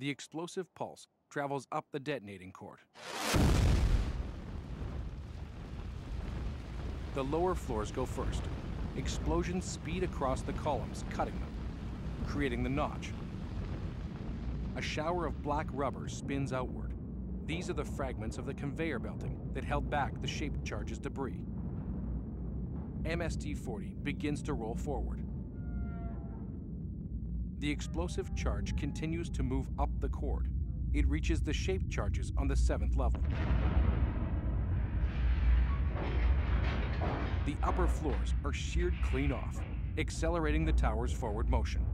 the explosive pulse travels up the detonating cord. The lower floors go first. Explosions speed across the columns, cutting them, creating the notch. A shower of black rubber spins outward. These are the fragments of the conveyor belting that held back the shaped charges debris. MST-40 begins to roll forward. The explosive charge continues to move up the cord. It reaches the shaped charges on the 7th level. The upper floors are sheared clean off, accelerating the tower's forward motion.